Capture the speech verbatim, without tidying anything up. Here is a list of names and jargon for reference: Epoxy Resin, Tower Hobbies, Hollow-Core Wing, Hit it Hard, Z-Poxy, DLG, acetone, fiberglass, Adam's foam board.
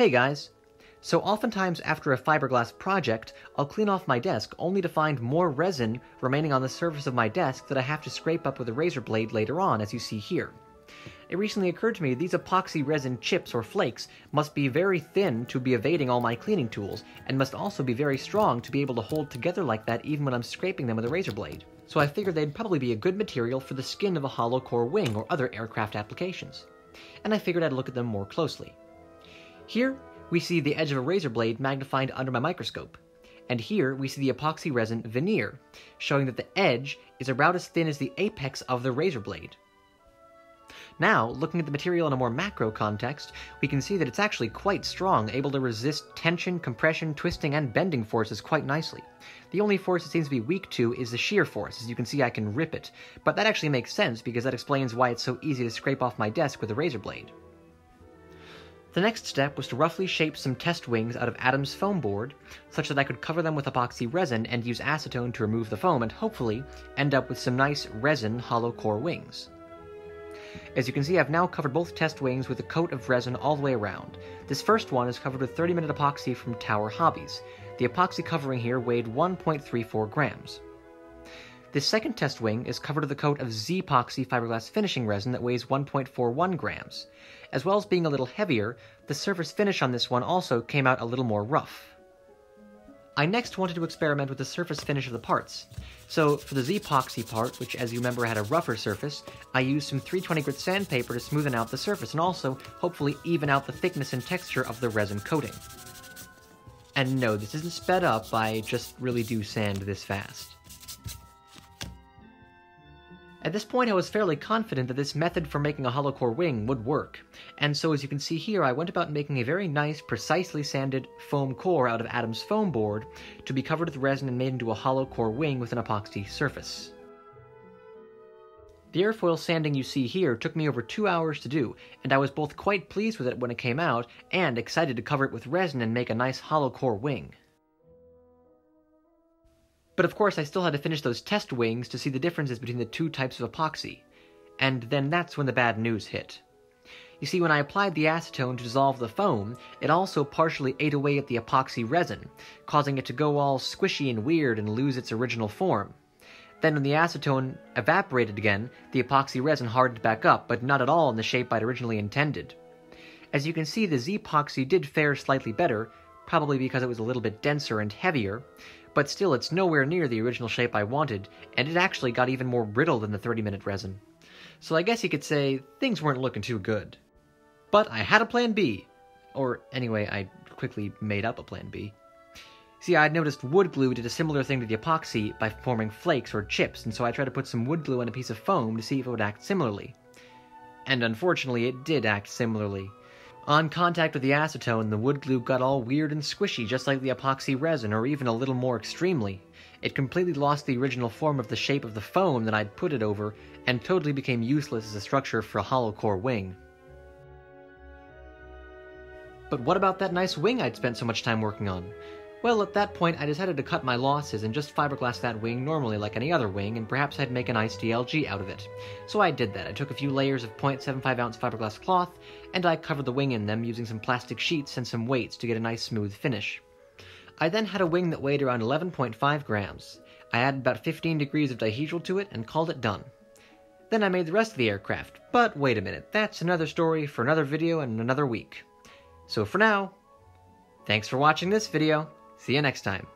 Hey guys! So oftentimes after a fiberglass project, I'll clean off my desk only to find more resin remaining on the surface of my desk that I have to scrape up with a razor blade later on, as you see here. It recently occurred to me these epoxy resin chips or flakes must be very thin to be evading all my cleaning tools, and must also be very strong to be able to hold together like that even when I'm scraping them with a razor blade. So I figured they'd probably be a good material for the skin of a hollow-core wing or other aircraft applications. And I figured I'd look at them more closely. Here, we see the edge of a razor blade magnified under my microscope, and here we see the epoxy resin veneer, showing that the edge is about as thin as the apex of the razor blade. Now, looking at the material in a more macro context, we can see that it's actually quite strong, able to resist tension, compression, twisting, and bending forces quite nicely. The only force it seems to be weak to is the shear force. As you can see, I can rip it, but that actually makes sense because that explains why it's so easy to scrape off my desk with a razor blade. The next step was to roughly shape some test wings out of Adam's foam board, such that I could cover them with epoxy resin and use acetone to remove the foam and hopefully end up with some nice resin hollow core wings. As you can see, I've now covered both test wings with a coat of resin all the way around. This first one is covered with thirty minute epoxy from Tower Hobbies. The epoxy covering here weighed one point three four grams. This second test wing is covered with a coat of Z-Poxy fiberglass finishing resin that weighs one point four one grams. As well as being a little heavier, the surface finish on this one also came out a little more rough. I next wanted to experiment with the surface finish of the parts. So for the Z-Poxy part, which as you remember had a rougher surface, I used some three twenty grit sandpaper to smoothen out the surface and also hopefully even out the thickness and texture of the resin coating. And no, this isn't sped up, I just really do sand this fast. At this point I was fairly confident that this method for making a hollow-core wing would work, and so as you can see here I went about making a very nice, precisely sanded foam core out of Adam's foam board to be covered with resin and made into a hollow-core wing with an epoxy surface. The airfoil sanding you see here took me over two hours to do, and I was both quite pleased with it when it came out and excited to cover it with resin and make a nice hollow-core wing. But of course I still had to finish those test wings to see the differences between the two types of epoxy. And then that's when the bad news hit. You see, when I applied the acetone to dissolve the foam, it also partially ate away at the epoxy resin, causing it to go all squishy and weird and lose its original form. Then when the acetone evaporated again, the epoxy resin hardened back up, but not at all in the shape I'd originally intended. As you can see, the Z-Poxy did fare slightly better, probably because it was a little bit denser and heavier, but still it's nowhere near the original shape I wanted, and it actually got even more brittle than the thirty minute resin. So I guess you could say things weren't looking too good. But I had a plan B. Or anyway, I quickly made up a plan B. See, I had noticed wood glue did a similar thing to the epoxy by forming flakes or chips, and so I tried to put some wood glue on a piece of foam to see if it would act similarly. And unfortunately, it did act similarly. On contact with the acetone, the wood glue got all weird and squishy, just like the epoxy resin, or even a little more extremely. It completely lost the original form of the shape of the foam that I'd put it over, and totally became useless as a structure for a hollow-core wing. But what about that nice wing I'd spent so much time working on? Well, at that point I decided to cut my losses and just fiberglass that wing normally like any other wing, and perhaps I'd make a nice D L G out of it. So I did that. I took a few layers of zero point seven five ounce fiberglass cloth, and I covered the wing in them using some plastic sheets and some weights to get a nice smooth finish. I then had a wing that weighed around eleven point five grams. I added about fifteen degrees of dihedral to it and called it done. Then I made the rest of the aircraft, but wait a minute, that's another story for another video and another week. So for now, thanks for watching this video. See you next time.